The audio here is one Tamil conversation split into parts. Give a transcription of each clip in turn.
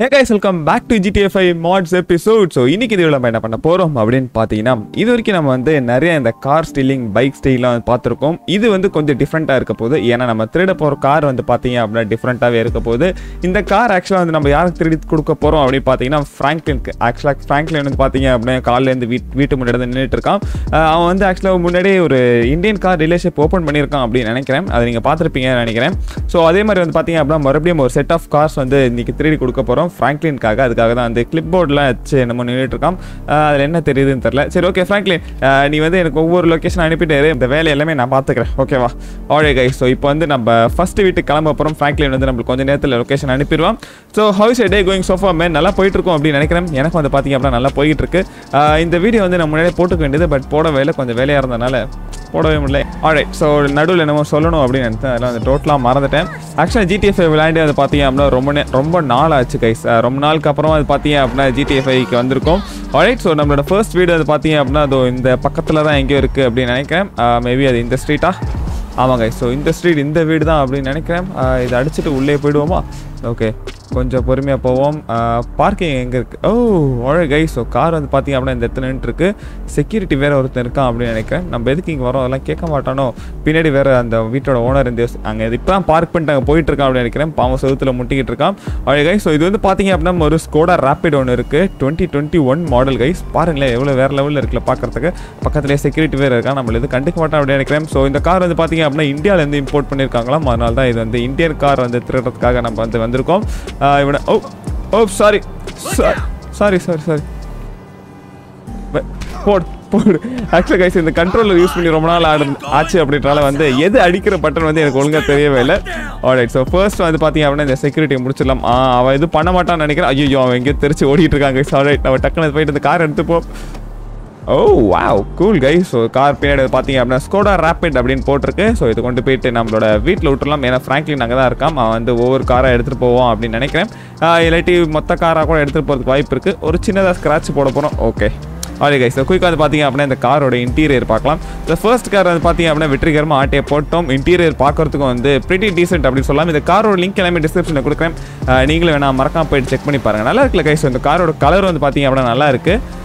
Hey guys, welcome back to GTA5 mods episode. So, இன்னைக்கு இதுல நம்ம என்ன பண்ண போறோம் அப்படினு பாத்தீங்கன்னா, இதுவரைக்கும் நம்ம வந்து நிறைய இந்த கார் ஸ்டீலிங், பைக் ஸ்டீலிங்லாம் பாத்துறோம். இது வந்து கொஞ்சம் டிஃபரண்டா இருக்க போகுது. ஏன்னா நம்ம திருட போற கார் வந்து பாத்தீங்க அப்படினா டிஃபரண்டாவே இருக்க போகுது. இந்த கார் actually வந்து நம்ம யாருக்கு திருடி கொடுக்க போறோம் அப்படி பாத்தீங்கன்னா பிராங்க்லினுக்கு. actually பிராங்க்லின் வந்து பாத்தீங்க அப்படினா காலையில இருந்து வீட்டு முன்னாடி நின்னுட்டு இருக்கான். அவன் வந்து actually முன்னாடி ஒரு இந்தியன் கார் டீலர்ஷிப் ஓபன் பண்ணிருக்கான் அப்படி நினைக்கிறேன். அது நீங்க பாத்திருப்பீங்கன்னு நினைக்கிறேன். சோ அதே மாதிரி வந்து பாத்தீங்க அப்படினா மறுபடியும் ஒரு செட் ஆஃப் கார்ஸ் வந்து இன்னைக்கு திருடி கொடுக்க போறோம். பிராங்க்லினுக்காக அதுக்காக தான் அந்த கிளிப் போர்ட்லாம் வச்சு நம்ம நின்றுட்டு இருக்கோம். அதில் என்ன தெரியுதுன்னு தெரியல. சரி, ஓகே பிராங்க்லின், நீ வந்து எனக்கு ஒவ்வொரு லொக்கேஷன் அனுப்பிட்டு இந்த வேலை எல்லாமே நான் பார்த்துக்கிறேன், ஓகேவா? ஆல்ரைட் கைஸ், ஸோ இப்போ வந்து நம்ம ஃபர்ஸ்ட் வீட்டுக்கு கிளம்ப போகிறோம். பிராங்க்லின் வந்து நம்மளுக்கு கொஞ்சம் நேரத்தில் லொக்கேஷன் அனுப்பிடுவான். So how is your day going so far man? நல்லா போயிட்டு இருக்கும் அப்படின்னு நினைக்கிறேன். எனக்கு வந்து பார்த்திங்க அப்படின்னா நல்லா போயிட்டு இருக்கு. இந்த வீடியோ வந்து நம்ம முன்னாடியே போட்டுக்க வேண்டியது, பட் போட வேலை கொஞ்சம் வேலையாக இருந்ததுனால போடவே முடியல. ஆல்ரைட், ஸோ நடுவில் என்னமோ சொல்லணும் அப்படின்னு நினைச்சேன், அதெல்லாம் வந்து டோட்டலாக மறந்துட்டேன். ஆக்சுவலாக GTA5 விளையாண்டு அது பார்த்தீங்க அப்படின்னா ரொம்ப நாள் ஆச்சு கைஸ். ரொம்ப நாளுக்கு அப்புறம் அது பார்த்தீங்க அப்படின்னா GTA5க்கு வந்திருக்கோம். ஆல்ரைட், ஸோ நம்மளோட ஃபர்ஸ்ட் வீடு அது பார்த்தீங்க அப்படின்னா அது இந்த பக்கத்தில் தான் எங்கேயோ இருக்குது அப்படின்னு நினைக்கிறேன். மேபி அது இந்த ஸ்ட்ரீட்டா? ஆமாம் கைஸ், ஸோ இந்த ஸ்ட்ரீட் இந்த வீடு தான் அப்படின்னு நினைக்கிறேன். இதை அடிச்சுட்டு உள்ளே போயிடுவோமா? ஓகே, கொஞ்சம் பொறுமையாக போவோம். பார்க்கிங் எங்கே இருக்குது? Oh alright guys, so car வந்து பார்த்தீங்க அப்படின்னா இந்த இடத்துல நின்றுருக்கு. செக்யூரிட்டி வேறு ஒருத்தர் இருக்கான் அப்படின்னு நினைக்கிறேன். நம்ம எதுக்கு இங்கே வரோம் அதெல்லாம் கேட்க மாட்டானோ. பின்னாடி வேறு அந்த வீட்டோட ஓனர் இந்த அங்கே இப்போ தான் பார்க் பண்ணிட்டு அங்கே போயிட்டு இருக்கான் அப்படின்னு நினைக்கிறேன். பாவம் செவுத்தில் முட்டிக்கிட்டு இருக்கான். ஆல்ரைட் கைஸ், ஸோ இது வந்து பார்த்தீங்க அப்படின்னா ஒரு ஸ்கோடா ரேபிட் ஒன்று இருக்குது. 2021 மாடல் கைஸ். பாருங்களேன் எவ்வளோ வேறு லெவலில் இருக்குல்ல பார்க்குறதுக்கு. பக்கத்துலேயே செக்யூரிட்டி வேறு இருக்கான். நம்மள எது கண்டுக்க மாட்டான் அப்படின்னு நினைக்கிறேன். ஸோ இந்த கார் வந்து பார்த்தீங்க அப்படின்னா இந்தியாவிலேருந்து இம்போர்ட் பண்ணியிருக்காங்களாம். அதனால தான் இது வந்து இந்தியன் கார் வந்து திருடுறதுக்காக நம்ம வந்து வந்திருக்கோம். இவனை oh oh sorry sorry sorry sorry போடு போடு. ஆக்சுவலாக கைஸ் இந்த கண்ட்ரோலர் யூஸ் பண்ணி ரொம்ப நாள் ஆச்சு அப்படின்றனால வந்து எது அடிக்கிற பட்டன் வந்து எனக்கு ஒழுங்காக தெரியவே இல்லை. ஆல்ரைட், ஸோ ஃபர்ஸ்ட் வந்து பார்த்தீங்க அப்படின்னா இந்த செக்யூரிட்டியை முடிச்சிடலாம். அவன் எதுவும் பண்ண மாட்டான்னு நினைக்கிறேன். ஐயோ அவன் எங்கேயோ தெரிச்சு ஓடிட்டு இருக்காங்க. ஆல்ரைட், நம்ம டக்குனு போயிட்டு இந்த கார் எடுத்துப்போம். Oh wow cool guys, so car பின்னாடி பார்த்தீங்க அப்படின்னா ஸ்கோடா ரேபிட் அப்படின்னு போட்டிருக்கு. ஸோ இது கொண்டு போயிட்டு நம்மளோட வீட்டில் விட்டுடலாம். ஏன்னா பிராங்க்லின் அங்கே தான் இருக்கான். அவன் வந்து ஒவ்வொரு காராக எடுத்துகிட்டு போவோம் அப்படின்னு நினைக்கிறேன். இல்லாட்டி மொத்த காராக கூட எடுத்துகிட்டு போகிறதுக்கு வாய்ப்பு இருக்குது. ஒரு சின்னதாக ஸ்க்ராட்ச் போட போகிறோம். ஓகே ஆல்ரைட் கைஸ், ஸோ குயிக்காக வந்து பார்த்தீங்க அப்படின்னா இந்த காரோட இன்டீரியர் பார்க்கலாம். இந்த ஃபர்ஸ்ட் கார் வந்து பார்த்தீங்க அப்படின்னா வெற்றிகரமாக ஆட்டையை போட்டோம். இன்டீரியர் பார்க்குறதுக்கும் வந்து பிரிட்டி டீசென்ட் அப்படின்னு சொல்லலாம். இந்த காரோட லிங்க் எல்லாமே டிஸ்கிரிப்ஷனில் கொடுக்குறேன். நீங்களும் வேணால் மறக்காமல் போயிட்டு செக் பண்ணி பாருங்கள். நல்லா இருக்குல்ல கைஸ்? இந்த காரோட கலர் வந்து பார்த்தீங்க அப்படின்னா நல்லா இருக்குது.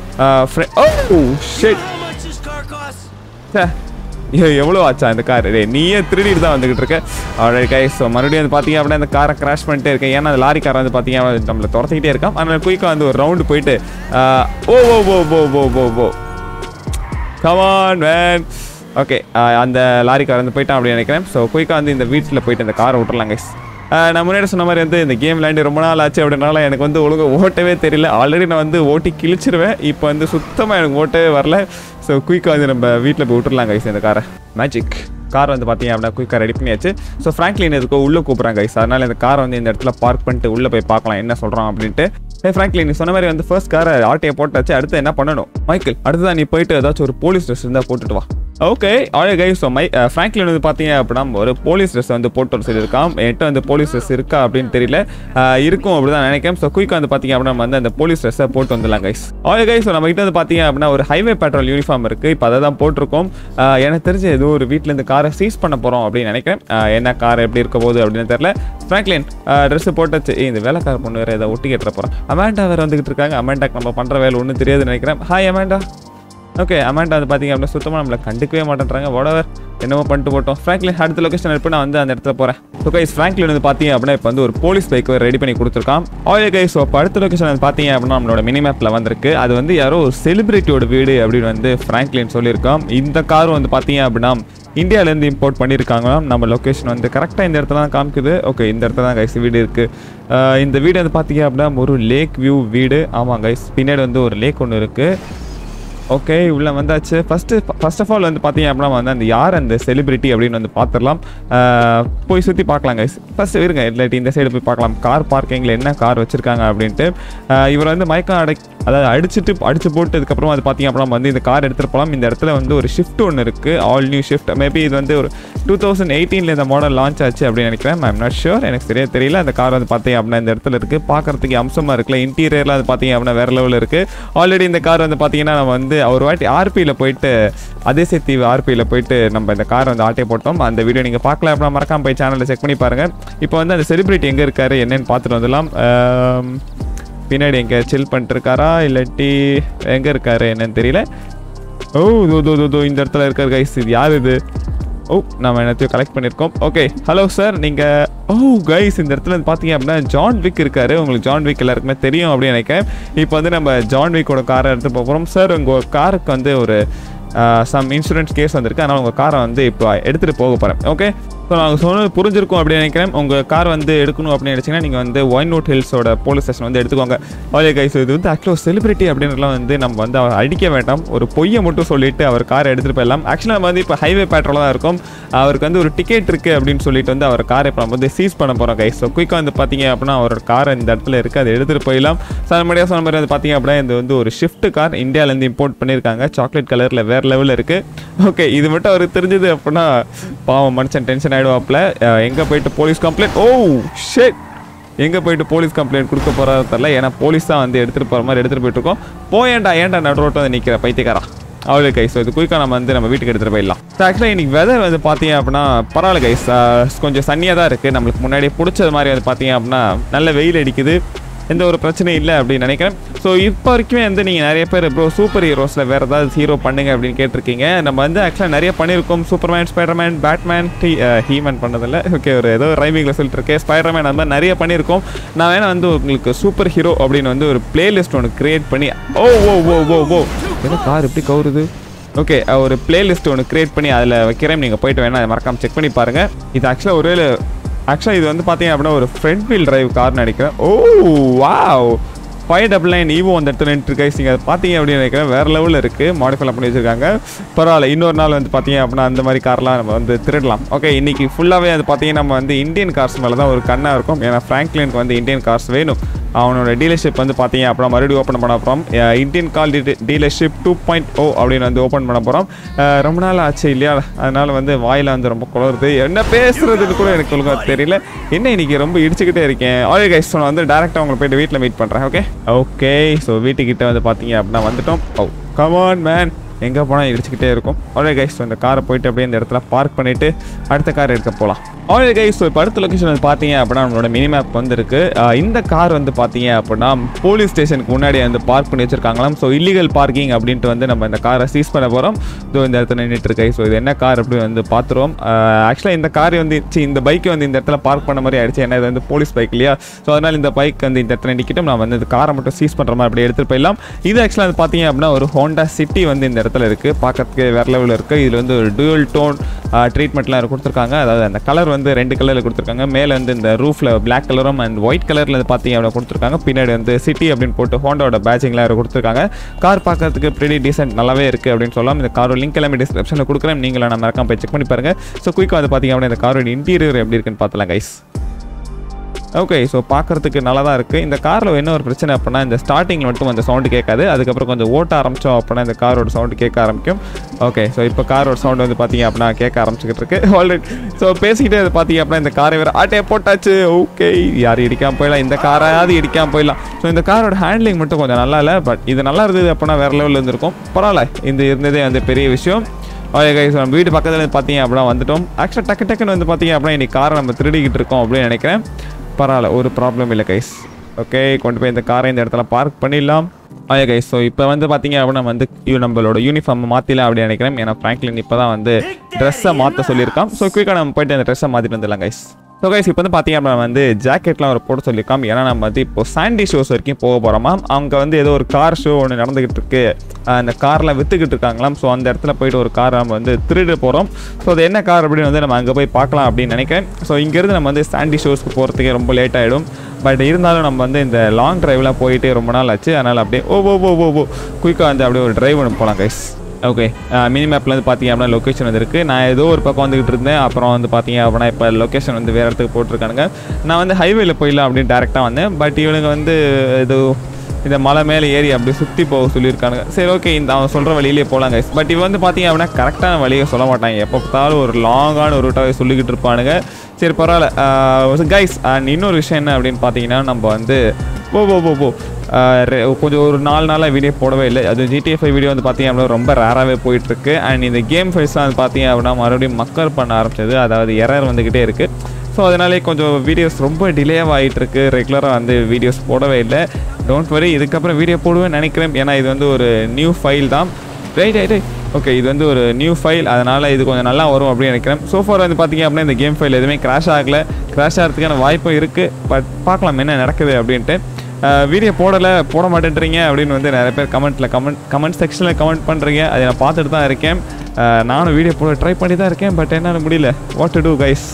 எவ்வளோ ஆச்சா இந்த கார்? நீயே திருடிட்டு தான் வந்துகிட்டு இருக்கேன். ஆல்ரைட் கைஸ், ஸோ மறுபடியும் வந்து பார்த்தீங்க அப்படின்னா இந்த காரை கிராஷ் பண்ணிட்டே இருக்கேன். ஏன்னா அந்த லாரி காரை வந்து பார்த்தீங்க அப்படின்னா நம்மளை துரத்திக்கிட்டே இருக்கான். அதனால் குயிக்காக வந்து ஒரு ரவுண்டு போயிட்டு oh oh oh oh oh oh oh come on man. Okay, அந்த லாரி கார் வந்து போயிட்டான் அப்படின்னு நினைக்கிறேன். ஸோ குயிக்காக வந்து இந்த வீட்டில் போயிட்டு இந்த காரை விட்டுடலாம் கைஸ். நான் முன்னாடி சொன்ன மாதிரி வந்து இந்த கேம் விளையாண்டு ரொம்ப நாள் ஆச்சு அப்படின்னால எனக்கு வந்து ஒழுங்காக ஓட்டவே தெரியல. ஆல்ரெடி நான் வந்து ஓட்டி கிழிச்சிருவேன். இப்போ வந்து சுத்தமாக எனக்கு ஓட்டவே வரல. ஸோ குயிக்காக வந்து நம்ம வீட்டில் போய் விட்டுடலாம் கைஸ் இந்த காரை. மேஜிக் கார் வந்து பார்த்தீங்க அப்படின்னா குயிக்காக ரெடி பண்ணியாச்சு. ஸோ பிராங்க்லின் இருக்கோ உள்ளே கூப்பிட்றாங்க கைஸ். அதனால் இந்த காரை வந்து இந்த இடத்துல பார்க் பண்ணிட்டு உள்ளே போய் பார்க்கலாம் என்ன சொல்கிறோம் அப்படின்ட்டு. பிராங்க்லின் நீ சொன்ன மாதிரி வந்து ஃபர்ஸ்ட் காரை ஆட்டையை போட்டாச்சு. அடுத்து என்ன பண்ணணும் மைக்கேல்? அடுத்ததான் நீ போயிட்டு ஏதாச்சும் ஒரு போலீஸ் ட்ரெஸ் இருந்தால் போட்டுட்டு வா. Okay alright guys, so Franklin வந்து பார்த்தீங்க அப்படின்னா ஒரு போலீஸ் ட்ரெஸ் வந்து போட்டு வர சொல்லியிருக்கான். என்கிட்ட வந்து போலீஸ் ட்ரெஸ் இருக்கா அப்படின்னு தெரியல. இருக்கும் அப்படி தான் நினைக்கிறேன். ஸோ குயிக்காக வந்து பார்த்தீங்க அப்படின்னா நம்ம வந்து அந்த போலீஸ் ட்ரெஸ்ஸை போட்டு வந்துடலாம் கைஸ். ஆல்ரைட் கைஸ், ஸோ நம்மகிட்ட வந்து பார்த்தீங்க அப்படின்னா ஒரு ஹைவே பேட்ரோல் யூனிஃபார்ம் இருக்குது. இப்போ அதை தான் போட்டிருக்கோம். எனக்கு தெரிஞ்சு ஏதோ ஒரு வீட்டிலேருந்து காரை சீஸ் பண்ண போகிறோம் அப்படின்னு நினைக்கிறேன். என்ன கார் எப்படி இருக்க போகுது அப்படின்னு தெரியல. பிராங்க்லின் ட்ரெஸ் போட்டாச்சு. இந்த வேலை கார் பொண்ணு வேறு ஏதோ ஒட்டி கேட்டுற போகிறேன். அமாண்டா வேறு வந்துக்கிட்டு இருக்காங்க. அமாண்டாக்கு நம்ம பண்ணுற வேலை ஒன்றும் தெரியாதுன்னு நினைக்கிறேன். Hi Amanda. ஓகே அமாண்டா வந்து பார்த்தீங்க அப்படின்னா சுத்தமாக நம்மளை கண்டுக்கவே மாட்டேன்றாங்க. வாடவர் என்னமோ பண்ணிட்டு போட்டோம். பிராங்க்லின் அடுத்த லொக்கேஷன் இருப்பேன். நான் வந்து அந்த இடத்துல போகிறேன். ஸோ கைஸ் பிராங்க்லின் வந்து பார்த்தீங்க அப்படின்னா இப்போ வந்து ஒரு போலீஸ் பைக் ரெடி பண்ணி கொடுத்துருக்கான். ஆல்ரைட் கைஸ், ஸோ இப்போ அடுத்த லொக்கேஷன் வந்து பார்த்தீங்க அப்படின்னா நம்மளோட மினிமேப்பில் வந்திருக்கு. அது வந்து யாரோ ஒரு செலிபிரிட்டியோட வீடு அப்படின்னு வந்து பிராங்க்லின் சொல்லியிருக்கோம். இந்த கார் வந்து பார்த்தீங்க அப்படின்னா இந்தியாவிலேருந்து இம்போர்ட் பண்ணியிருக்காங்களாம். நம்ம லொக்கேஷன் வந்து கரெக்டாக இந்த இடத்துல தான் காமிக்குது. ஓகே இந்த இடத்துல தான் கைஸ் வீடு இருக்குது. இந்த வீடு வந்து பார்த்தீங்க அப்படின்னா ஒரு லேக் வியூ வீடு. ஆமாம் கைஸ், பின்னாடி வந்து ஒரு லேக் ஒன்று இருக்குது. ஓகே உள்ளே வந்தாச்சு. ஃபர்ஸ்ட் ஆஃப் ஆல் வந்து பார்த்தீங்க அப்படின்னா வந்து அந்த யார் அந்த செலிபிரிட்டி அப்படின்னு வந்து பார்த்துடலாம். போய் சுற்றி பார்க்கலாம் கைஸ். ஃபஸ்ட்டு இருங்க, இல்லாட்டி இந்த சைடு போய் பார்க்கலாம் கார் பார்க்கிங்கில் என்ன கார் வச்சுருக்காங்க அப்படின்ட்டு. இவர் வந்து மயக்கம் அடிச்சு போட்டதுக்கப்புறம் அது பார்த்தீங்க அப்படின்னா வந்து இந்த கார் எடுத்துகிட்டு போகலாம். இந்த இடத்துல வந்து ஒரு ஷிஃப்ட் ஒன்று இருக்குது. All new shift. மேபி இது வந்து ஒரு 2018 இந்த மாடல் லான்ச் ஆச்சு அப்படின்னு நினைக்கிறேன். ஐம் நாட் ஷியோர், எனக்கு சரியாக தெரியல. அந்த கார் வந்து பார்த்தீங்க அப்படின்னா இந்த இடத்துல இருக்குது. பார்க்குறதுக்கு அம்சமாக இருக்குல்ல. இன்டீரியரில் அது பார்த்தீங்க அப்படின்னா வேறு லெவலில் இருக்குது. ஆல்ரெடி இந்த கார் வந்து பார்த்தீங்கன்னா நம்ம வந்து வந்து ஒரு வாட்டி ஆர்பில போயிட்டு அதேசேத்தீவு ஆர்பில போயிட்டு நம்ம இந்த கார் வந்து ஆட்டே போட்டோம். அந்த வீடியோ நீங்க பார்க்கலாம் அப்படினா மறக்காம போய் சேனல்ல செக் பண்ணி பாருங்க. இப்போ வந்து அந்த செலிபிரிட்டி எங்க இருக்காரு என்னன்னு பார்த்துட்டு வந்துடலாம். பின்னாடி எங்க சில் பண்ணிட்டு இருக்காரா இல்லாட்டி எங்க இருக்காரு என்னன்னு தெரியல. ஓ தோ இந்த இடத்துல இருக்காரு கைஸ். இது யார் இது? ஓ நம்ம என்னத்தையும் கலெக்ட் பண்ணியிருக்கோம். ஓகே ஹலோ சார் நீங்கள். ஓ கைஸ் இந்த இடத்துல வந்து பார்த்தீங்க அப்படின்னா ஜான் விக் இருக்காரு. உங்களுக்கு ஜான் விக் எல்லாருக்குமே தெரியும் அப்படின்னு நினைக்கிறேன். இப்போ வந்து நம்ம ஜான் விக்கோட காரை எடுத்து போகிறோம். சார் உங்கள் காருக்கு வந்து ஒரு சம் இன்சூரன்ஸ் கேஸ் வந்திருக்கு, அதனால் உங்கள் காரை வந்து இப்போ எடுத்துகிட்டு போக போகிறேன். ஓகே ஸோ நாங்கள் சொன்னது புரிஞ்சிருக்கோம் அப்படின்னு நினைக்கிறேன். உங்கள் கார் வந்து எடுக்கணும் அப்படின்னு நினச்சிங்கன்னா நீங்கள் வந்து ஒயின்வுட் ஹில்ஸோட போலீஸ் ஸ்டேஷன் வந்து எடுத்துக்கோங்க. ஓகே கைஸ் இது வந்து ஆக்சுவலாக ஒரு செலிபிரிட்டி அப்படின்றலாம் வந்து நம்ம வந்து அவர் அடிக்க வேண்டாம், ஒரு பொய்யை மட்டும் சொல்லிவிட்டு அவர் காரை எடுத்துகிட்டு போயிடலாம். ஆக்சுவலாக நம்ம வந்து இப்போ ஹைவே பேட்ரோலாக தான் இருக்கும். அவருக்கு வந்து ஒரு டிக்கெட் இருக்குது அப்படின்னு சொல்லிட்டு வந்து அவர் காரை இப்போ நம்ம வந்து சீஸ் பண்ண போகிறோம் கைஸ். ஸோ குயிக்காக வந்து பார்த்தீங்க அப்படின்னா அவரோட காரை இந்த இடத்துல இருக்குது, அதை எடுத்துகிட்டு போயிடலாம். சார் முன்னாடியாக சொன்ன மாதிரி வந்து பார்த்தீங்க அப்படின்னா இது வந்து ஒரு ஷிஃப்ட் கார், இந்தியாவிலேருந்து இம்போர்ட் பண்ணியிருக்காங்க. சாக்லேட் கலரில் வேறு லெவலில் இருக்குது. ஓகே இது மட்டும் அவருக்கு தெரிஞ்சது அப்படின்னா பாவம் மனுஷன் டென்ஷன் ஆயிடுவாப்ல. எங்கே போயிட்டு போலீஸ் கம்ப்ளைண்ட், ஓ ஷிட் எங்கே போயிட்டு போலீஸ் கம்ப்ளைண்ட் கொடுக்க போகிறத தெரில. ஏன்னா போலீஸ் தான் வந்து எடுத்துகிட்டு போகிற மாதிரி எடுத்துகிட்டு போயிட்டுருக்கோம். ஏன்டா நடுரோட்டை வந்து நிற்கிற பைத்தியக்காரா அவளே கைஸ். இது குயிக்காக நம்ம வந்து நம்ம வீட்டுக்கு எடுத்துகிட்டு போயிடலாம். ஸோ ஆக்சுவலாக இன்றைக்கி வெதர் வந்து பார்த்தீங்க அப்படின்னா பரவாயில்ல கைஸ், கொஞ்சம் சன்னியாக தான் இருக்குது. நம்மளுக்கு முன்னாடியே பிடிச்சது மாதிரி வந்து பார்த்தீங்க அப்படின்னா நல்ல வெயில் அடிக்குது, எந்த ஒரு பிரச்சனையும் இல்லை அப்படின்னு நினைக்கிறேன். ஸோ இப்போ வரைக்குமே வந்து நீங்கள் நிறைய பேர் ப்ரோ சூப்பர் ஹீரோஸில் வேறு ஏதாவது ஹீரோ பண்ணுங்க அப்படின்னு கேட்டிருக்கீங்க. நம்ம வந்து ஆக்சுவலாக நிறைய பண்ணியிருக்கோம். சூப்பர்மேன், ஸ்பைடர்மேன், பேட்மேன், ஹீமேன் பண்ணதில்லை. ஓகே ஒரு ஏதோ ரைமிங்கில் சொல்லிட்டு இருக்கேன். ஸ்பைடர்மேன் அந்த மாதிரி நிறைய பண்ணியிருக்கோம். நான் வேணா வந்து உங்களுக்கு சூப்பர் ஹீரோ அப்படின்னு வந்து ஒரு பிளேலிஸ்ட் ஒன்று க்ரியேட் பண்ணி ஓ ஓ ஓ ஓ ஓ ஏன்னா கார் எப்படி கவுருது. ஓகே ஒரு பிளேலிஸ்ட் ஒன்று க்ரியேட் பண்ணி அதில் வைக்கிறேன், நீங்கள் போய்ட்டு வேணா அதை மறக்காமல் செக் பண்ணி பாருங்கள். இது ஆக்சுவலாக ஆக்சுவலாக இது வந்து பார்த்தீங்க அப்படின்னா ஒரு ஃப்ரண்ட் வீல் டிரைவ் கார்னு நினைக்கிறேன். ஓ வாவ் 599 ஈவோ அந்த இடத்துல நின்றுருக்கா. நீங்கள் அதை பார்த்தீங்க அப்படின்னு நினைக்கிறேன். வேறு லெவலில் இருக்குது, மாடிஃபை பண்ணி வச்சுருக்காங்க. பரவாயில்ல இன்னொரு நாள் வந்து பார்த்தீங்க அப்படின்னா அந்த மாதிரி கார்லாம் நம்ம வந்து திருடலாம். ஓகே இன்றைக்கி ஃபுல்லாகவே அது பார்த்தீங்கன்னா நம்ம வந்து இந்தியன் கார்ஸ் மேலே தான் ஒரு கண்ணாக இருக்கும். ஏன்னா ஃப்ராங்க்லினுக்கு வந்து இந்தியன் கார்ஸ் வேணும். அவனோட டீலர்ஷிப் வந்து பார்த்தீங்க அப்புறம் மறுபடியும் ஓப்பன் பண்ண போகிறோம். இந்தியன் கார் டீலர்ஷிப் 2.0 அப்படின்னு வந்து ஓப்பன் பண்ண போகிறோம். ரொம்ப நாள் ஆச்சு இல்லையா, அதனால் வந்து வாயில் வந்து ரொம்ப குளருது. என்ன பேசுகிறதுன்னு கூட எனக்கு ஒழுங்காக தெரியல. என்ன இன்றைக்கி ரொம்ப இடிச்சுக்கிட்டே இருக்கேன். ஆல்ரெடி கைஸ் நான் வந்து டேரெக்டாக உங்களை போய்ட்டு வீட்டில் மீட் பண்ணுறேன். ஓகே ஓகே ஸோ வீட்டுக்கிட்ட வந்து பார்த்தீங்க அப்படின்னா வந்துவிட்டோம். ஓ கமான் மேன் எங்கே போனால் இடிச்சுக்கிட்டே இருக்கும். ஆல்ரெடி கைஸ் அந்த காரை போய்ட்டு அப்படியே இந்த இடத்துல பார்க் பண்ணிவிட்டு அடுத்த கார் எடுக்க போகலாம். ஆல்ரெடி கைஸ் இப்போ அடுத்த லொக்கேஷன் வந்து பார்த்தீங்க அப்படின்னா நம்மளோட மினிமேப் வந்துருக்கு. இந்த கார் வந்து பார்த்தீங்க அப்படின்னா போலீஸ் ஸ்டேஷனுக்கு முன்னாடி வந்து பார்க் பண்ணி வச்சுருக்காங்களாம். ஸோ இல்லீகல் பார்க்கிங் அப்படின்ட்டு வந்து நம்ம இந்த காரை சீஸ் பண்ண போகிறோம். ஸோ இந்த இடத்துல நின்றுட்டுருக்கு. ஸோ இது என்ன கார் அப்படின்னு வந்து பார்த்துருவோம். ஆக்சுவலாக இந்த கார் வந்து இந்த பைக்கை வந்து இந்த இடத்துல பார்க் பண்ண மாதிரி ஆயிடுச்சு. ஏன்னா இது வந்து போலீஸ் பைக் இல்லையா. ஸோ அதனால் இந்த பைக் வந்து இந்த இடத்துல நிற்கிட்டோம். நான் வந்து இந்த காரை மட்டும் சீஸ் பண்ணுற மாதிரி அப்படியே எடுத்துகிட்டு போயிடலாம். இது ஆக்சுவலாக வந்து பார்த்தீங்க அப்படின்னா ஒரு ஹோண்டா சிட்டி வந்து இந்த இடத்துல இருக்குது. பார்க்கறதுக்கு வேறு லெவலில் இருக்குது. இதில் வந்து ஒரு டூயல் டோன் ட்ரீட்மெண்ட்லாம் கொடுத்துருக்காங்க. அதாவது அந்த கலர் வந்து ரெண்டு கலரில் கொடுத்துருக்காங்க. மேலே வந்து இந்த ரூஃபில் பிளாக் கலரும் அண்ட் ஒயிட் கலரில் வந்து பார்த்தீங்க அப்படின்னா கொடுத்துருக்காங்க. பின்னாடி வந்து சிட்டி அப்படின்னு போட்டு ஹோண்டாவோட பேட்சிங்லாம் கொடுத்துருக்காங்க. கார் பார்க்கறதுக்கு ப்ரீடி டீசென்ட் நல்லாவே இருக்குது அப்படின்னு சொல்லலாம். இந்த காரோட லிங்க் எல்லாமே டிஸ்கிரிப்ஷனில் கொடுக்குறேன், நீங்களும் நான் மறக்காம போய் செக் பண்ணி பாருங்கள். ஸோ குயிக்காக வந்து பார்த்தீங்க அப்படின்னா இந்த காரோட இன்டீரியர் எப்படி இருக்குன்னு பார்த்தலாம் கைஸ். ஓகே ஸோ பார்க்குறதுக்கு நல்லா தான் இருக்குது. இந்த காரில் என்ன ஒரு பிரச்சனை அப்படின்னா இந்த ஸ்டார்டிங்கில் மட்டும் கொஞ்சம் சவுண்டு கேட்காது, அதுக்கப்புறம் கொஞ்சம் ஓட்ட ஆரம்பித்தோம் அப்படின்னா இந்த காரோட சவுண்டு கேட்க ஆரம்பிக்கும். ஓகே ஸோ இப்போ காரோட சவுண்டு வந்து பார்த்தீங்க அப்படின்னா கேட்க ஆரம்பிச்சுக்கிட்டு இருக்கு ஆல்ரெடி. ஸோ பேசிக்கிட்டே அது பார்த்தீங்க அப்படின்னா இந்த காரை வேறு ஆட்டே போட்டாச்சு. ஓகே யார் இடிக்காமல் போயிடலாம், இந்த காராவது இடிக்காமல் போயிடலாம். ஸோ இந்த காரோட ஹேண்ட்லிங் மட்டும் கொஞ்சம் நல்லா இல்லை, பட் இது நல்லா இருந்தது அப்படின்னா வேறு லெவலில் இருந்திருக்கும். பரவாயில்ல இது இருந்ததே வந்து பெரிய விஷயம். ஓகே கைஸ் நம்ம வீட்டு பக்கத்தில் வந்து பார்த்தீங்க அப்படின்னா வந்துவிட்டோம். ஆக்சுவலாக டக்குன்னு வந்து பார்த்தீங்க அப்படின்னா இன்றைக்கி காரை நம்ம திருடிக்கிட்டு இருக்கோம் அப்படின்னு நினைக்கிறேன். பரவாயில்ல ஒரு ப்ராப்ளம் இல்லை கைஸ். ஓகே கொண்டு போய் இந்த காரை இந்த இடத்துல பார்க் பண்ணிடலாம். ஓகே கைஸ் ஸோ இப்போ வந்து பார்த்தீங்க அப்படின்னா வந்து நம்மளோட யூனிஃபார்ம் மாற்றிடலாம் அப்படின்னு நினைக்கிறேன். ஏன்னா ஃப்ராங்க்லின் இப்போ தான் வந்து ட்ரெஸ்ஸை மாற்ற சொல்லியிருக்கான். ஸோ குயிக்காக நம்ம போய்ட்டு அந்த ட்ரெஸ்ஸை மாற்றிட்டு வந்துடலாம் கைஸ். ஸோ கைஸ் இப்போ வந்து பார்த்தீங்க அப்படின்னா வந்து ஜாக்கெட்லாம் ஒரு போட சொல்லியிருக்கான். ஏன்னா நம்ம வந்து இப்போ சாண்டி ஷோஸ் வரைக்கும் போக போகிறோமா. அவங்க வந்து ஏதோ ஒரு கார் ஷோ ஒன்று நடந்துக்கிட்டு இருக்கு, அந்த கார்லாம் விற்றுக்கிட்டு இருக்காங்களாம். ஸோ அந்த இடத்துல போய்ட்டு ஒரு கார் நம்ம வந்து திருட போகிறோம். ஸோ அது என்ன கார் அப்படின்னு வந்து நம்ம அங்கே போய் பார்க்கலாம் அப்படின்னு நினைக்கிறேன். ஸோ இங்கேருந்து நம்ம வந்து சாண்டி ஷோஸ்க்கு போகிறதுக்கே ரொம்ப லேட் ஆகிடும். பட் இருந்தாலும் நம்ம வந்து இந்த லாங் டிரைவ்லாம் போயிட்டு ரொம்ப நாள் ஆச்சு, அதனால் அப்படியே ஓ ஓ ஓ ஓ ஓ குயிக்காக வந்து அப்படியே ஒரு டிரைவ் ஒன்று போகலாம் கைஸ். ஓகே மினி மேப்பில் வந்து பார்த்தீங்க அப்படின்னா லொக்கேஷன் வந்துருக்கு. நான் ஏதோ ஒரு பக்கம் வந்துக்கிட்டு இருந்தேன், அப்புறம் வந்து பார்த்தீங்க அப்படின்னா இப்போ லொக்கேஷன் வந்து வேறு இடத்துக்கு போட்டிருக்கானுங்க. நான் வந்து ஹைவேல போயிடலாம் அப்படின்னு டேரெக்டாக வந்தேன், பட் இவனுங்க வந்து ஏதோ இந்த மலை மேலே ஏறி அப்படியே சுற்றி போக சொல்லியிருக்கானுங்க. சரி ஓகே இந்த அவன் சொல்கிற வழியிலே போகலாம் கைஸ். பட் இவன் வந்து பார்த்தீங்க அப்படின்னா கரெக்டான வழியை சொல்ல மாட்டாங்க, எப்போ பார்த்தாலும் ஒரு லாங்கான ஒரு ரூட்டாகவே சொல்லிக்கிட்டு இருப்பானுங்க. சரி பரவாயில்ல கைஸ். அண்ட் இன்னொரு விஷயம் என்ன அப்படின்னு பார்த்தீங்கன்னா நம்ம வந்து GTA 5 video வந்து பாத்தீங்கன்னா ரொம்ப ரேராவே போயிட்டு இருக்கு. அண்ட் இந்த கேம் ஃபைல்ஸ் வந்து பாத்தீங்கன்னா அப்படினா மறுபடியும் மக்கர் பண்ண ஆரம்பிச்சது. அதாவது எரர் வந்துகிட்டே இருக்கு. ஸோ அதனாலே கொஞ்சம் வீடியோஸ் ரொம்ப டிலேவாக ஆகிட்டு இருக்குது. ரெகுலராக வந்து வீடியோஸ் போடவே இல்லை. டோன்ட் வரி, இதுக்கப்புறம் வீடியோ போடுவேன்னு நினைக்கிறேன். ஏன்னா இது வந்து ஒரு நியூ ஃபைல் தான். ரைட் ஓகே, இது வந்து ஒரு நியூ ஃபைல், அதனால் இது கொஞ்சம் நல்லா வரும் அப்படின்னு நினைக்கிறேன். ஸோ ஃபார் வந்து பார்த்திங்க அப்படின்னா இந்த கேம் ஃபைல் எதுவுமே கிராஷ் ஆகலை. கிராஷ் ஆகிறதுக்கான வாய்ப்பும் இருக்குது. பட் பார்க்கலாம் என்ன நடக்குது அப்படின்ட்டு. வீடியோ போட மாட்டேன்றீங்க அப்படின்னு வந்து நிறைய பேர் கமெண்ட் செக்ஷனில் கமெண்ட் பண்ணுறீங்க. அதை நான் பார்த்துட்டு தான் இருக்கேன். நானும் வீடியோ போட ட்ரை பண்ணி தான் இருக்கேன். பட் என்னால் முடியல. வாட் டு டூ கைஸ்,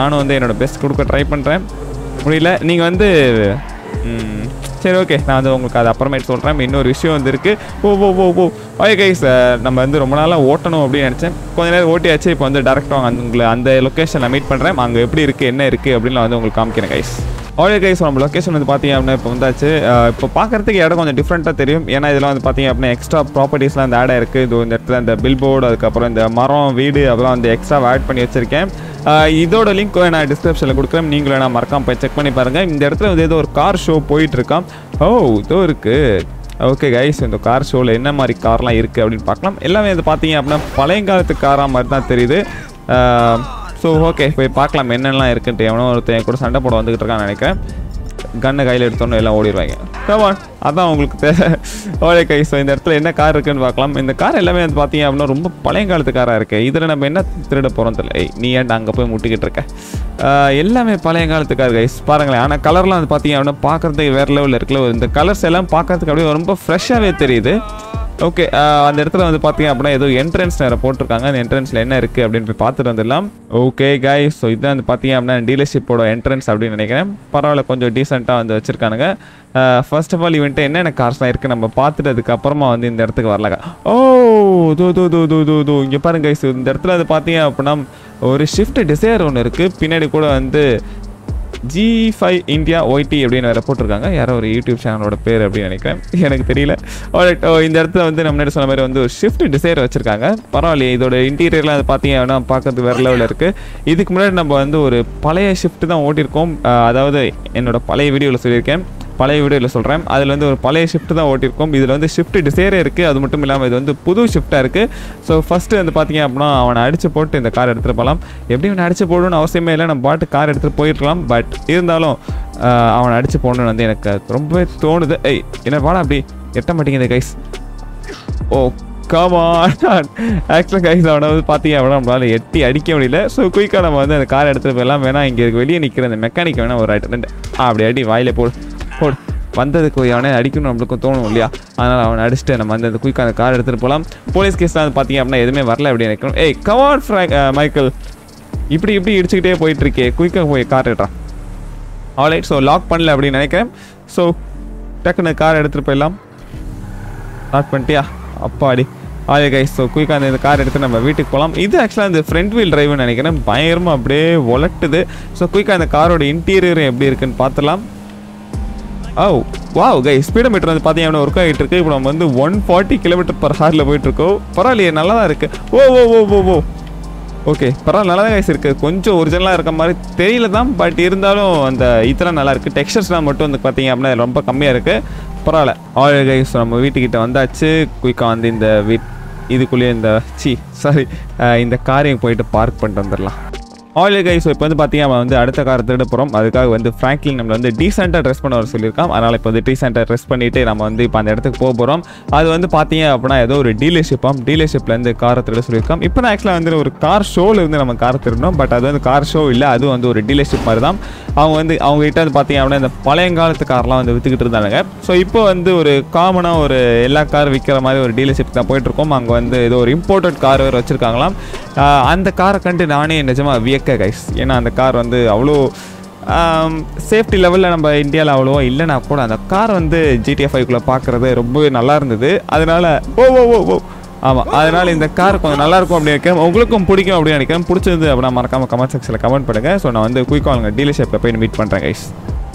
நானும் வந்து என்னோடய பெஸ்ட் கொடுக்க ட்ரை பண்ணுறேன், முடியல. நீங்கள் வந்து சரி ஓகே, நான் வந்து உங்களுக்கு அது அப்புறமேட்டு சொல்கிறேன். இன்னொரு விஷயம் வந்து இருக்குது. ஓ ஓகே கைஸ், நம்ம வந்து ரொம்ப நாளாக ஓட்டணும் அப்படின்னு நினச்சேன். கொஞ்சம் நேரம் ஓட்டியாச்சு. இப்போ வந்து டேரெக்டாக அந்த உங்களை அந்த லொக்கேஷனில் மீட் பண்ணுறேன். அங்கே எப்படி இருக்குது என்ன இருக்குது அப்படின்னு வந்து உங்களுக்கு காமிக்கிறேன் கைஸ். ஆல்ரெடி கைஸ் நம்ம லொக்கேஷன் வந்து பார்த்திங்க அப்படின்னா இப்போ வந்தாச்சு. இப்போ பார்க்குறதுக்கு இடம் கொஞ்சம் டிஃப்ரெண்ட்டாக தெரியும். ஏன்னா இதெல்லாம் வந்து பார்த்திங்க அப்படின்னா எக்ஸ்ட்ரா ப்ராப்பர்ட்டிஸ்லாம் இந்த ஆடாக இருக்குது. இது இந்த இடத்துல இந்த பில் போர்டு, அதுக்கப்புறம் இந்த மரம், வீடு, அதெல்லாம் வந்து எக்ஸ்ட்ராவாக ஆட் பண்ணி வச்சுருக்கேன். இதோட லிங்க் நான் டிஸ்கிரிப்ஷனில் கொடுக்குறேன். நீங்களும் நான் மறக்காம போய் செக் பண்ணி பாருங்கள். இந்த இடத்துல வந்து ஏதோ ஒரு கார் ஷோ போயிட்டுருக்கான். ஓ இதோ இருக்குது. ஓகே கைஸ், இந்த கார் ஷோவில் என்ன மாதிரி கார்லாம் இருக்குது அப்படின்னு பார்க்கலாம். எல்லாமே வந்து பார்த்திங்க அப்படின்னா பழையங்காலத்து காராக மாதிரி தான் தெரியுது. ஸோ ஓகே, போய் பார்க்கலாம் என்னெல்லாம் இருக்குன்ட்டு. எவனோ ஒருத்தன் கூட சண்டை போட வந்துக்கிட்டு இருக்கான்னு நினைக்கிறேன். கண்ணை கையில் எடுத்தோன்னு எல்லாம் ஓடிடுவாங்க. கமான், அதான் உங்களுக்கு தேவை. ஓகே கைஸ், ஸோ இந்த இடத்துல என்ன கார் இருக்குதுன்னு பார்க்கலாம். இந்த கார் எல்லாமே வந்து பார்த்திங்க அப்படின்னா ரொம்ப பழையங்காலத்து காராக இருக்குது. இதில் நம்ம என்ன திருட போகிறோம் தெரியல. நீ ஏன்ட்டு அங்கே போய் முட்டிக்கிட்டு இருக்க? எல்லாமே பழையங்காலத்து கார் கைஸ், பாருங்களேன். ஆனால் கலர்லாம் வந்து பார்த்திங்க அப்படின்னா பார்க்குறதுக்கு வேறு லெவலில் இருக்குல்ல. இந்த கலர்ஸ் எல்லாம் பார்க்குறதுக்கு அப்படியே ரொம்ப ஃப்ரெஷ்ஷாகவே தெரியுது. ஓகே, அந்த இடத்துல வந்து பார்த்திங்க அப்படின்னா ஏதோ என்ட்ரன்ஸ் வேறு போட்டிருக்காங்க. அந்த என்ட்ரன்ஸில் என்ன இருக்குது அப்படின்னு போய் பார்த்துட்டு வந்துடலாம். ஓகே கைஸ், ஸோ இதான் வந்து பார்த்திங்க அப்படின்னா டீலர்ஷிப்போட என்ட்ரன்ஸ் அப்படின்னு நினைக்கிறேன். பரவாயில்ல, கொஞ்சம் டீசெண்டாக வந்து வச்சுருக்கானுங்க. ஃபர்ஸ்ட் ஆஃப் ஆல் இவன்ட்டு என்னென்ன கார்ஸ்லாம் இருக்குது நம்ம பார்த்துட்டு அதுக்கப்புறமா வந்து இந்த இடத்துக்கு வரலாங்க. ஓ தோ தோ தோ தோ தோ தோ இங்கே பாருங்க கைஸ், இந்த இடத்துல வந்து பார்த்திங்க அப்படின்னா ஒரு ஷிஃப்ட் டிசையர் ஒன்று இருக்குது. பின்னாடி கூட வந்து G5 இந்தியா ஒய்டி அப்படின்னு வேறு போட்டிருக்காங்க. யாரோ ஒரு யூடியூப் சேனலோட பேர் அப்படின்னு நினைக்கிறேன், எனக்கு தெரியல. இந்த இடத்துல வந்து நம்ம என்ன சொன்ன மாதிரி வந்து ஒரு ஷிஃப்ட் டிசைர் வச்சுருக்காங்க. பரவாயில்லையே, இதோட இன்டீரியர்லாம் அது பார்த்திங்க அப்படின்னா பார்க்கறதுக்கு வேறு லெவலில் இருக்குது. இதுக்கு முன்னாடி நம்ம வந்து ஒரு பழைய ஷிஃப்ட் தான் ஓட்டியிருக்கோம். அதாவது என்னோடய பழைய வீடியோவில் சொல்லியிருக்கேன், பழைய வீடியோவில் சொல்கிறேன். அதில் வந்து ஒரு பழைய ஷிஃப்ட் தான் ஓட்டியிருக்கோம். இதில் வந்து ஷிஃப்ட் டிசைரே இருக்குது. அது மட்டும் இல்லாமல் இது வந்து புது ஷிஃப்ட்டாக இருக்குது. ஸோ ஃபஸ்ட்டு வந்து பார்த்திங்க அப்படின்னா அவனை அடித்து போட்டு இந்த கார் எடுத்துகிட்டு போகலாம். எப்படி அவனை அடித்து போடணும்னு அவசியமே இல்லை, நம்ம பாட்டு கார் எடுத்துகிட்டு போயிடலாம். பட் இருந்தாலும் அவனை அடித்து போடணுன்னு வந்து எனக்கு ரொம்பவே தோணுது. ஏய் என்ன பாடம் அப்படி எட்ட மாட்டேங்குது கைஸ். ஓ கமான், ஆக்சுவலாக கைஸ் அவனை வந்து பார்த்திங்க அப்படின்னா நம்மளால் எட்டி அடிக்க முடியல. ஸோ குயிக்காக நம்ம வந்து அந்த கார் எடுத்துகிட்டு போயிடலாம். வேணா இங்கே வெளியே நிற்கிற அந்த மெக்கானிக் வேணால் ஒரு ரெண்டு அப்படி அடி வாயில் போடு வந்ததுக்கு அவனை அடிக்கணும் நம்மளுக்கும் தோணும் இல்லையா? அதனால் அவனை அடிச்சுட்டு நம்ம வந்து அந்த குயிக்காக அந்த கார் எடுத்துகிட்டு போகலாம். போலீஸ் கேஸ்லாம் வந்து பார்த்திங்க அப்படின்னா எதுவுமே வரல அப்படின்னு நினைக்கணும். ஏய் கமான் ஃப்ராங்க் மைக்கேல், இப்படி இடிச்சுக்கிட்டே போயிட்டுருக்கே, குயிக்காக போய் கார் எடுறான். ஆல்ரைட், ஸோ லாக் பண்ணல அப்படின்னு நினைக்கிறேன். ஸோ டக்குன்னு கார் எடுத்துகிட்டு போயிடலாம். லாக் பண்ணிட்டியா? அப்பாடி. ஆல்ரைட் கைஸ், ஸோ குயிக்காக இந்த கார் எடுத்து நம்ம வீட்டுக்கு போகலாம். இது ஆக்சுவலாக இந்த ஃப்ரண்ட் வீல் டிரைவ்னு நினைக்கிறேன். பயங்கரமாக அப்படியே ஒலட்டுது. ஸோ குயிக்காக அந்த காரோட இன்டீரியர் எப்படி இருக்குன்னு பார்த்துடலாம். ஓ வாவ் கை, ஸ்பீடோமீட்டர் வந்து பார்த்தீங்கன்னா ஒர்க் ஆகிட்டு இருக்கு. இப்போ நம்ம வந்து 140 km/h போயிட்டுருக்கோம். பரவாயில்லையே, நல்லா தான் இருக்குது. ஓ ஓ ஓ ஓ ஓ ஓகே, பரவாயில்ல, நல்லா தான் கைஸ் இருக்குது. கொஞ்சம் ஒரிஜினலாக இருக்க மாதிரி தெரியல தான். பட் இருந்தாலும் அந்த இதெல்லாம் நல்லாயிருக்கு. டெக்ஸ்டர்ஸ்லாம் மட்டும் வந்து பார்த்திங்க அப்படின்னா ரொம்ப கம்மியாக இருக்குது. பரவாயில்ல. ஆல்ரெடி கைஸ், நம்ம வீட்டுக்கிட்ட வந்தாச்சு. குயிக்காக வந்து இந்த இதுக்குள்ளேயே இந்த இந்த காரையும் போயிட்டு பார்க் பண்ணிட்டு வந்துடலாம். ஆல்ரெடி கைஸ், இப்போ வந்து பார்த்திங்க அவன் வந்து அடுத்த காரை திருட போகிறோம். அதுக்காக வந்து ஃப்ராங்க்லின் நம்மளை வந்து டீசெண்டாக ட்ரெஸ் பண்ண வர சொல்லியிருக்கான். அதனால் இப்போ வந்து டீசெண்டாக ட்ரெஸ் பண்ணிவிட்டு நம்ம வந்து இப்போ அந்த இடத்துக்கு போக போகிறோம். அது வந்து பார்த்திங்க அப்படின்னா ஏதோ ஒரு டீலர்ஷிப்பாம். டீலர்ஷிப்லேருந்து காரை திருட சொல்லியிருக்கான். இப்போ நான் ஆக்சுவலாக வந்து ஒரு கார் ஷோவிலேருந்து நம்ம காரை திருடணும். பட் அது வந்து கார் ஷோ இல்லை, அது வந்து ஒரு டீலர்ஷிப் மாதிரி தான். அவங்ககிட்ட வந்து பார்த்திங்க அப்படின்னா இந்த பழையங்காலத்து கார்லாம் வந்து விற்றுக்கிட்டு இருந்தாங்க. ஸோ இப்போ வந்து ஒரு காமனாக ஒரு எல்லா கார் விற்கிற மாதிரி ஒரு டீலர்ஷிப் தான் போயிட்டுருக்கோம். அங்கே வந்து ஏதோ ஒரு இம்போர்ட்டட் கார் வேறு வச்சுருக்காங்களாம். அந்த காரை கண்டு நானே நிஜமாக வியக்க கைஸ். ஏன்னா அந்த கார் வந்து அவ்வளோ சேஃப்டி லெவலில் நம்ம இந்தியாவில் அவ்வளோவா இல்லைனா கூட அந்த கார் வந்து GTA 5க்குள்ளே பார்க்குறது ரொம்பவே நல்லா இருந்தது. அதனால் ஓ ஓ ஓ ஓ ஆமாம், அதனால் இந்த கார் கொஞ்சம் நல்லாயிருக்கும் அப்படின்னு நினைக்கிறேன். உங்களுக்கும் பிடிக்கும் அப்படின்னு நினைக்கிறேன். பிடிச்சிருந்து அப்படின்னா மறக்காமல் கமெண்ட் செக்ஷனில் கமெண்ட் பண்ணுங்கள். ஸோ நான் வந்து குயிக்காக அவங்க டீலர்ஷிப்பில் போய் மீட் பண்ணுறேன் guys.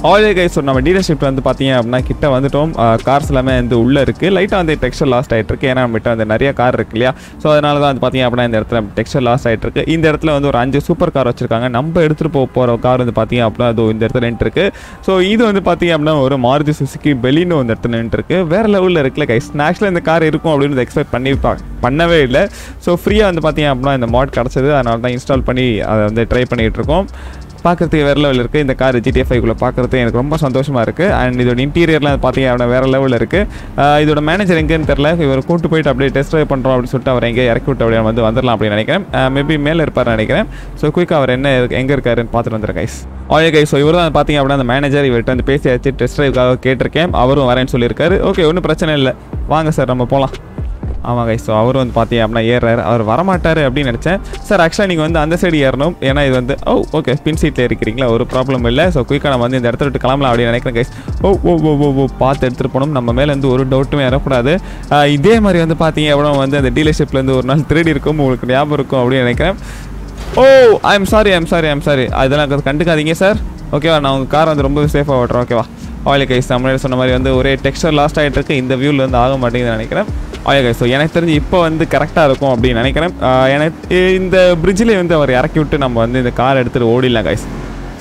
All the guys, so we dealership வந்து பாத்தீங்க அப்படினா கிட்ட வந்துட்டோம் கார்ஸ் எல்லாமே வந்து உள்ள இருக்கு லைட்டா அந்த டெக்ஸ்சர் லாஸ்ட் ஆயிட்டு இருக்கு ஏனா நம்ம அந்த நிறைய கார் இருக்குலையா சோ அதனால தான் வந்து பாத்தீங்க அப்படினா இந்த இடத்துல டெக்ஸ்சர் லாஸ்ட் ஆயிட்டு இருக்கு இந்த இடத்துல வந்து ஒரு 5 சூப்பர் கார் வச்சிருக்காங்க நம்ம எடுத்து போற கார் வந்து பாத்தீங்க அப்படினா அது இந்த இடத்துல நின்னு இருக்கு சோ இது வந்து பாத்தீங்க அப்படினா ஒரு மாருதி சுசுகி பெலினோ இந்த இடத்துல நின்னு இருக்கு வேற லெவல்ல இருக்குல गाइस ஸ்நாக்ஸ்ல இந்த கார் இருக்கும் அப்படினு எக்ஸ்பெக்ட் பண்ணவே இல்ல சோ ஃப்ரீயா வந்து பாத்தீங்க அப்படினா இந்த மாட் கிடைச்சது அதனால தான் இன்ஸ்டால் பண்ணி அதை வந்து ட்ரை பண்ணிட்டு இருக்கோம் பார்க்கறதுக்கு வேற லெவல் இருக்கு இந்த கார் GTA5 குள்ள பார்க்கறது எனக்கு ரொம்ப சந்தோஷமா இருக்கு and இதோட இன்டீரியர்லாம் பாத்தீங்க அப்படினா வேற லெவல்ல இருக்கு இதோட மேனேஜர் எங்கன்னு தெரியல இவர கூட்டி போய் அப்படியே டெஸ்ட் டிரைவ் பண்றோம் அப்படி சொல்லிட்டு அவர் எங்க இறக்கி விட்டு அப்படியே வந்து வந்தறலாம் அப்படி நினைக்கிறேன் மேபி மேல இருப்பார் நினைக்கிறேன் சோ குயிக்கா அவர் என்ன எங்க இருக்காருன்னு பார்த்துட்டு வந்தற गाइस ஆல்ரெடி गाइस சோ இவர தான் பாத்தீங்க அப்படினா அந்த மேனேஜர் இவர்ட்ட வந்து பேசியாச்சு டெஸ்ட் டிரைவுக்காக கேட்டிருக்கேன் அவரும் வரேன்னு சொல்லிருக்காரு ஓகே ஒண்ணும் பிரச்சனை இல்ல வாங்க சார் நம்ம போலாம் ஆமா गाइस சோ அவர் வந்து பாத்தீங்க அப்படினா ஏறாரு அவர் வர மாட்டாரு அப்படி நினைச்சேன் சார் एक्चुअली நீங்க வந்து அந்த சைடு ஏறணும் ஏனா இது வந்து ஓகே ஸ்பின் சீட்ல இருக்கீங்களா ஒரு ப்ராப்ளம் இல்ல சோ குயிக்கா நான் வந்து இந்த இடத்துல விட்டு கிளம்பலாம் அப்படி நினைக்கிறேன் गाइस ஓ பாத்து எடுத்து போணும் நம்ம மேல இருந்து ஒரு டவுட்மே வர கூடாது இதே மாதிரி வந்து பாத்தீங்க அப்படினா வந்து அந்த டீலர்ஷிப்ல இருந்து ஒரு நாள் த்ரெட் இருக்கும் உங்களுக்கு ஞாபகம் இருக்கும் அப்படி நினைக்கிறேன் ஓ ஐ அம் சாரி அதெல்லாம் கண்டுக்காதீங்க சார் ஓகேவா நான் உங்க கார் வந்து ரொம்ப சேஃபா ஓட்டுறேன் ஓகேவா ஆல் गाइस நம்மளே சொன்ன மாதிரி வந்து ஒரே டெக்ஸ்சர் லாஸ்ட் ஆயிட்டு இருக்கு இந்த வியூல வந்து ஆக மாட்டேங்குதுன்னு நினைக்கிறேன் ஆல் गाइस சோ எனக்கு தெரிஞ்சு இப்போ வந்து கரெக்ட்டா இருக்கும் அப்படி நினைக்கிறேன் எனக்கு இந்த பிரிட்ஜ்லயே வந்து அவர் இறக்கி விட்டு நம்ம வந்து இந்த கார் எடுத்துட்டு ஓடிடலாம் गाइस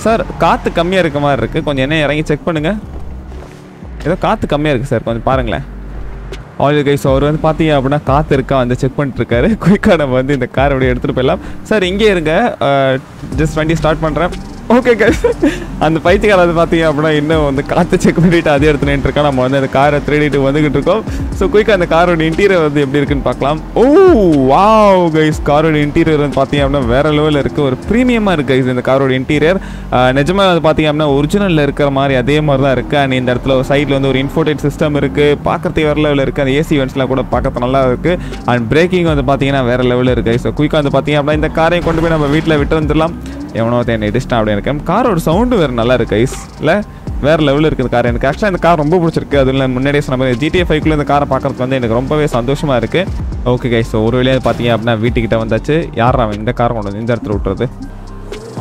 சார் காத்து கம்மியா இருக்க மாதிரி இருக்கு கொஞ்சம் என்ன இறங்கி செக் பண்ணுங்க ஏதோ காத்து கம்மியா இருக்கு சார் கொஞ்சம் பாருங்களேன் ஆல் गाइस அவர் வந்து பாத்தீங்க அப்படினா காத்து இருக்கா வந்து செக் பண்ணிட்டு இருக்காரு குயிக்கா நம்ம வந்து இந்த கார் அப்படியே எடுத்துட்டு போயிடலாம் சார் இங்கே இருங்க ஜஸ்ட் வண்டி ஸ்டார்ட் பண்றேன் ஓகே गाइस அந்த பைத்தியக்கார வந்து பாத்தீங்க அப்படினா இன்னும் வந்து காத்து செக் பண்ணிட்டு அதே எடுத்து நின்று இருக்கா நம்ம வந்து அந்த காரை திருடிட்டு வந்துகிட்டு இருக்கோம் ஸோ குயிக்காக அந்த காரோட இன்டீரியர் வந்து எப்படி இருக்குன்னு பார்க்கலாம் ஓ வாவ் गाइस காரோட இன்டீரியர் வந்து பார்த்தீங்க அப்படின்னா வேற லெவலில் இருக்குது ஒரு ப்ரீமியமாக இருக்குது गाइस இந்த காரோட இன்டீரியர் நிஜமாக வந்து பார்த்தீங்க அப்படின்னா ஒரிஜினலில் இருக்கிற மாதிரி அதே மாதிரி தான் இருக்குது அண்ட் இந்த இடத்துல ஒரு சைடில் வந்து ஒரு இன்ஃபோர்டெட் சிஸ்டம் இருக்குது பார்க்கறதுக்கு வேறு லெவலில் இருக்குது அந்த ஏசி ஈவெண்ட்ஸ்லாம் கூட பார்க்கறது நல்லா இருக்குது அண்ட் பிரேக்கிங் வந்து பார்த்தீங்கன்னா வேறு லெவலில் இருக்குது गाइस ஸோ குயிக்காக வந்து பார்த்தீங்க அப்படின்னா இந்த காரையும் கொண்டு போய் நம்ம வீட்டில் விட்டு வந்துடலாம் எவனோ என்ன இடிச்சிட்டான் அப்படின்னு இருக்கேன் காரோட சவுண்டு வேறு நல்லா இருக்குது ஐஸ் இல்லை வேறு லெவலில் இருக்குது கார் எனக்கு ஆக்சுவலாக இந்த கார் ரொம்ப பிடிச்சிருக்கு அது இல்லை முன்னாடியே சொன்ன GTA 5 இந்த காரை பார்க்குறதுக்கு வந்து எனக்கு ரொம்பவே சந்தோஷமாக இருக்குது ஓகே गाइस ஸோ ஒரு வழியாக பார்த்தீங்க அப்படின்னா வீட்டுக்கிட்ட வந்தாச்சு யார் அவன் இந்த காரை கொண்டு வந்து இந்த இடத்துல விட்டுறது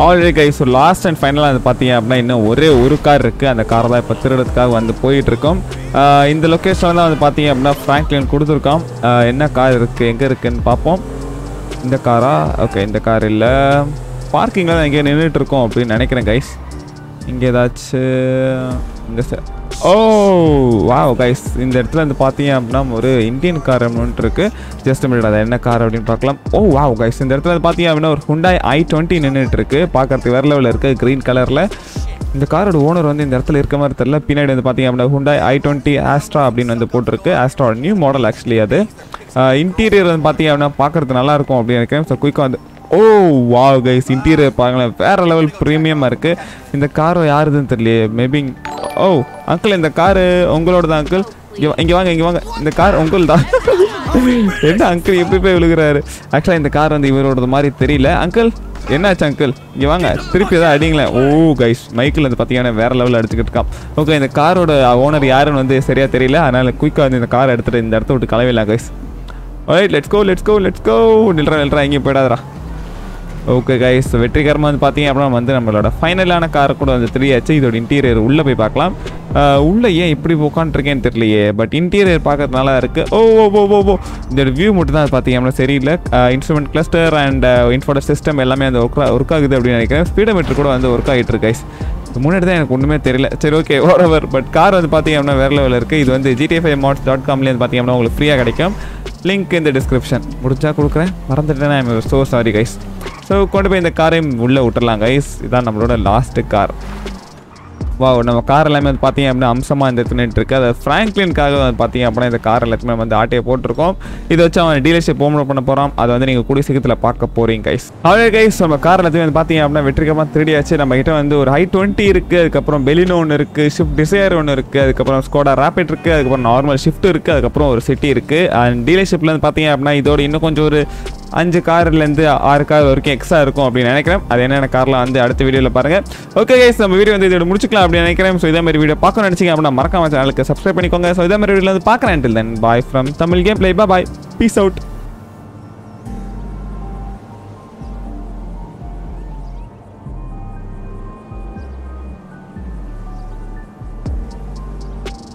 already guys so last and ஃபைனலாக வந்து பார்த்தீங்க அப்படின்னா இன்னும் ஒரே ஒரு கார் இருக்குது அந்த காரை தான் இப்போ திருடுறதுக்காக வந்து போயிட்டுருக்கோம் இந்த லொக்கேஷன்லாம் வந்து பார்த்தீங்க அப்படின்னா ஃப்ராங்க்லின் கொடுத்துருக்கான் என்ன கார் இருக்குது எங்கே இருக்குதுன்னு பார்ப்போம் இந்த காரா ஓகே இந்த கார் இல்லை பார்க்கிங்கில் தான் எங்கேயும் நின்றுட்டு இருக்கோம் அப்படின்னு நினைக்கிறேன் गाइस இங்கே ஏதாச்சும் இந்த சார் ஓ வாவ் गाइस இந்த இடத்துல வந்து பார்த்தீங்க அப்படின்னா ஒரு இந்தியன் கார் ஒன்று இருக்குது ஜஸ்ட் மினிட் அது என்ன கார் அப்படின்னு பார்க்கலாம் ஓ வாவ் गाइस இந்த இடத்துல வந்து பார்த்தீங்க அப்படின்னா ஒரு Hyundai i20 நின்றுட்டு இருக்குது பார்க்கறதுக்கு வேறு லெவலில் இருக்குது க்ரீன் கலரில் இந்த காரோட ஓனர் வந்து இந்த இடத்துல இருக்க மாதிரி தெரியல பின்னாடி வந்து பார்த்தீங்க அப்படின்னா Hyundai i20 Astra அப்படின்னு வந்து போட்டிருக்கு Astra நியூ மாடல் ஆக்சுவலி அது இன்டீரியர் வந்து பார்த்தீங்க அப்படின்னா பார்க்குறது நல்லாயிருக்கும் அப்படின்னு நினைக்கிறேன் ஸோ குயிக்காக வந்து ஓ வாவ் गाइस இன்டீரியர் பாருங்களேன் வேறு லெவல் ப்ரீமியமாக இருக்குது இந்த கார் யாருதுன்னு தெரியலையே மேபி ஓ அங்கிள் இந்த காரு உங்களோட தான் அங்கிள் இங்கே வாங்க இந்த கார் உங்கள் தான் என்ன அங்கிள் எப்படி போய் விழுகிறாரு ஆக்சுவலாக இந்த கார் வந்து இவரோட மாதிரி தெரியல அங்கிள் என்னாச்சு அங்கிள் இங்கே வாங்க திருப்பி எதாவது அடிங்களேன் ஓ गाइस மைக்கில் வந்து பார்த்தீங்கன்னா வேறு லெவலில் அடிச்சுக்கிட்டு இருக்கான் ஓகே இந்த காரோட ஓனர் யாருன்னு வந்து சரியாக தெரியல அதனால் குயிக்காக வந்து இந்த காரை எடுத்துகிட்டு இந்த இடத்த விட்டு கலவையிடலாம் गाइस ஓய் லெட்ஸ் கோ நில்றா இங்கே போயிடாதரா ஓகே गाइस வெற்றிகரமாக வந்து பார்த்தீங்க அப்படின்னா வந்து நம்மளோட ஃபைனலான கார் கூட வந்து தெரியாச்சு இதோட இன்டீரியர் உள்ளே போய் பார்க்கலாம் உள்ளே ஏன் இப்படி உட்காந்துருக்கேன்னு தெரியலையே பட் இன்டீரியர் பார்க்கறதுனால இருக்குது ஓ இதோட வியூ மட்டும் தான் பார்த்தீங்க அப்படின்னா சரியில்லை இன்ஸ்ட்ருமெண்ட் கிளஸ்டர் அண்ட் இன்ஃபோர்டர் சிஸ்டம் எல்லாமே அந்த ஒர்க் ஆகுது அப்படின்னு நினைக்கிறேன் ஸ்பீடோமீட்டர் கூட வந்து ஒர்க் ஆகிட்டு இருக்கு गाइस முன்னாடி தான் எனக்கு ஒன்றுமே தெரியல சரி ஓகே ஓவர் பட் கார் வந்து பார்த்தீங்க அப்படின்னா வேறு லெவலில் இருக்குது இது வந்து GTA5mods.comல வந்து பார்த்தீங்க அப்படின்னா உங்களுக்கு ஃப்ரீயாக கிடைக்கும் லிங்க் இந்த டிஸ்கிரிப்ஷன் முடிச்சா கொடுக்குறேன் மறந்துட்டேன்னா I am so sorry guys so கொண்டு போய் இந்த காரையும் உள்ளே விட்டுடலாம் गाइस இதுதான் நம்மளோட லாஸ்ட்டு கார் வா நம்ம கார் எல்லாமே வந்து பார்த்தீங்க அப்படின்னா அம்சமாக இந்த எடுத்துன்னு இருக்குது அதை ஃப்ராங்க்லின்காக வந்து பார்த்தீங்க அப்படின்னா இந்த கார் எல்லாத்துக்குமே வந்து ஆட்டையை போட்டிருக்கோம் இதை வச்சு அவன் டீலர்ஷிப் ஓமன் பண்ண போகிறான் அதை வந்து நீங்கள் கூடிய சீக்கிரத்தில் பார்க்க போகிறீங்க गाइस அவ்வளோ गाइस நம்ம கார் எல்லாத்தையும் வந்து பார்த்தீங்க அப்படின்னா வெற்றிகரமாக திருடியாச்சு நம்மகிட்ட வந்து ஒரு i20 இருக்குது அதுக்கப்புறம் பெலினோ ஒன்று இருக்குது ஷிஃப்ட் டிசையர் ஒன்று இருக்குது அதுக்கப்புறம் ஸ்கோடா ராபிட் இருக்குது அதுக்கப்புறம் நார்மல் ஷிஃப்ட் இருக்குது அதுக்கப்புறம் ஒரு சிட்டி இருக்குது அண்ட் டீலர்ஷிப்பில் வந்து பார்த்தீங்க அப்படின்னா இதோட இன்னும் கொஞ்சம் ஒரு 5 கார்லேருந்து 6 கார் வரைக்கும் எக்ஸ்ட்ரா இருக்கும் அப்படின்னு நினைக்கிறேன் அது என்னென்ன காரில் வந்து அடுத்த வீடியோவில் பாருங்கள் ஓகே गाइस நம்ம வீடியோ வந்து இதோட முடிச்சுக்கலாம் அப்படின்னு நினைக்கிறேன் ஸோ இதே மாதிரி வீடியோ பார்க்கணும்னு நினச்சிங்க அப்படின்னா மறக்காம சேனலுக்கு சப்ஸ்கிரைப் பண்ணிக்கோங்க ஸோ இதே மாதிரி வீடியோவில் வந்து பார்க்குறேன் until then bye from Tamil Gameplay bye bye peace out